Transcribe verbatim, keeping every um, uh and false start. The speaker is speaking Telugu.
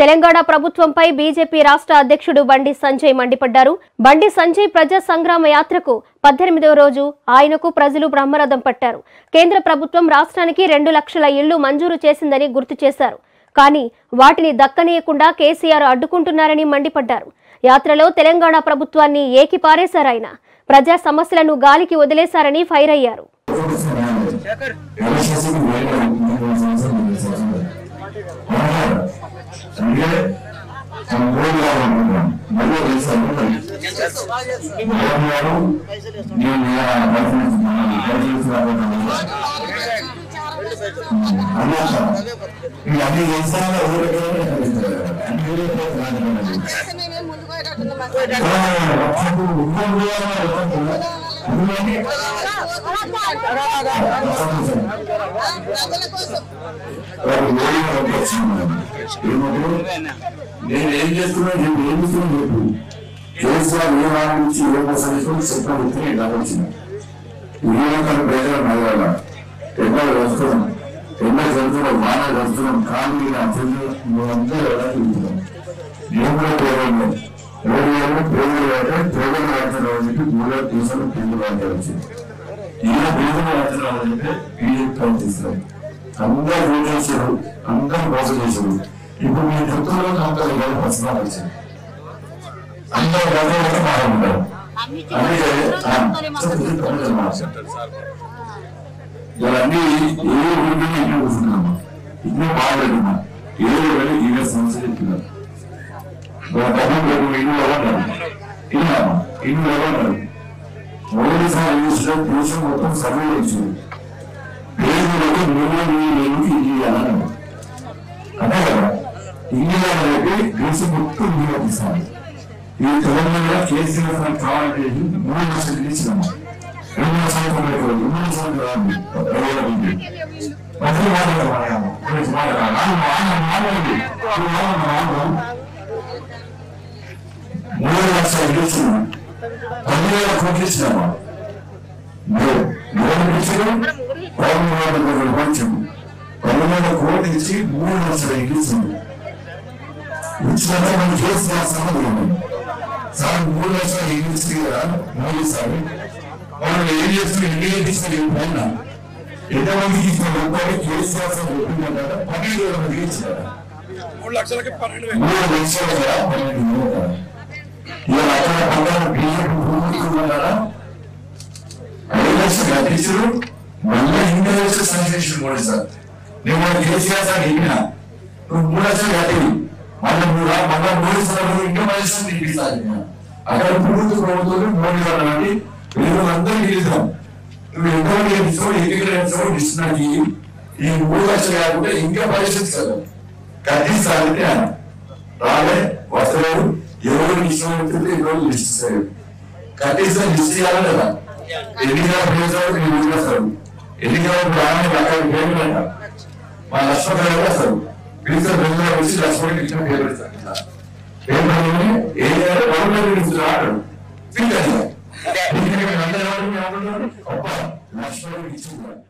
తెలంగాణ ప్రభుత్వంపై బీజేపీ రాష్ట్ర అధ్యక్షుడు బండి సంజయ్ మండిపడ్డారు. బండి సంజయ్ ప్రజా సంగ్రామ యాత్రకు పద్దెనిమిదవ రోజు ఆయనకు ప్రజలు బ్రహ్మరథం పట్టారు. కేంద్ర ప్రభుత్వం రాష్ట్రానికి రెండు లక్షల ఇళ్లు మంజూరు చేసిందని గుర్తు చేశారు. కానీ వాటిని దక్కనీయకుండా కేసీఆర్ అడ్డుకుంటున్నారని మండిపడ్డారు. యాత్రలో తెలంగాణ ప్రభుత్వాన్ని ఏకిపారేశారాయన. ప్రజా సమస్యలను గాలికి వదిలేశారని ఫైర్ అయ్యారు. నేను ఏం చేస్తున్నా నేను ఏం చేస్తున్నా చెప్పు కేసీఆర్ ఏ వారి నుంచి ఏ కోసం చెప్పిన వ్యక్తిని కావాల్సింది ప్రజలు నగరాల ఎన్నో వస్తున్నాం ఎన్నో జరుగుతున్నాం వాహనాలు వస్తున్నాం కాలు అందరూ ఎలా తిరుగుతున్నాం నేను కూడా పేదలు ఎవరు పేదలు అంటే పేదలు రాజధాని అవ్వాలంటే మూడో దేశంలో పేదలు రాజధాని ఏదో పేదలు రాజధాని అవ్వాలంటే బీజేపీ ప్రయత్నిస్తున్నాం అందరూ ఓటు చేశారు అందరూ మోసం చేశారు. ఇప్పుడు మీ వృత్తుల్లో అందరూ ఇలాంటి ప్రశ్నలు వచ్చింది అందరూ గతంలో మాట్లాడుకుంటారు అందుకే ఇవన్నీ ఏ ఊరిని ఇల్లు కూర్చున్నాము ఇల్లు మాట్లాడుతున్నా ఏ ఊరు ఇవే సమస్య చెప్తున్నారు ఇల్లు ఎవరన్నారు తిన్నామా ఇల్లు ఎవరన్నారు మొదటిసారి చూసిన దేశం మొత్తం సర్వే వచ్చింది పేదలకు నిర్ణయం ఇల్లు ఇవ్వాలన్నారు అదే కదా ఇంగ్లాండ్ దేశం మొత్తం నిర్వహిస్తాను ఈ తెలంగాణ కేసీఆర్ కావాలంటే మూడు లక్షలు గెలిచినాము రెండు లక్షల తొంభై రెండు లక్షల మూడు లక్షలు గెలిచినాము పదివేల కోట్లు ఇచ్చినామా పంచాము పదివేల కోట్లు ఇచ్చి మూడు లక్షలు గెలిచింది ఇచ్చినంత మనం కేసీఆర్ సమయం సార్ మూడు లక్షలు ఏమిస్తుంది కదా మోడీ సార్ వాళ్ళు ఏం చేస్తున్నారు ఇండియన్ ఇచ్చిన పైన ఎంతమందికి ఇచ్చిన రూపాయలు కేసీఆర్ సార్ చెప్పిందంట పన్నెండు వేల మందికి ఇచ్చారు మూడు లక్షలకి పన్నెండు వేల మూడు లక్షల పన్నెండు వేల ఇవాళ అక్కడ పదహారు బీజేపీ భూమికున్నారా ఐదు లక్షలు కట్టించారు మళ్ళీ ఇండియా లక్షలు సంచరించారు మోడీ సార్ నేను వాళ్ళు కేసీఆర్ సార్ ఎక్కినా నువ్వు మూడు లక్షలు కట్టేవి మళ్ళీ మళ్ళీ మోడీ సార్ ఇంకా మనిషిని తీపిస్తారు అక్కడ ప్రభుత్వ ప్రభుత్వం మోడీ సార్ అని అందరూ గెలిచాం నువ్వు ఎంతమంది గెలిచావు ఎన్నికలు ఇస్తున్నాయి ఈ మూడు లక్షలు కాకుండా ఇంకా పరిశీలిస్తారు కట్టిస్తారంటే ఆయన రాలే వస్తలేదు ఎవరు ఇష్టమైతే ఎవరు ఇస్తారు కట్టిస్తారు లిస్ట్ చేయాలి కదా ఎన్నికల ప్రయోజనాలు మీరు వదిలేస్తారు ఎన్నికల రాని రకాల పేర్లు అంట మా లక్ష్మణ వస్తారు మిగతా ప్రజల వచ్చి లక్ష్మణ్ ఇచ్చిన పేరు పెడతారు ఏం చేయాలి.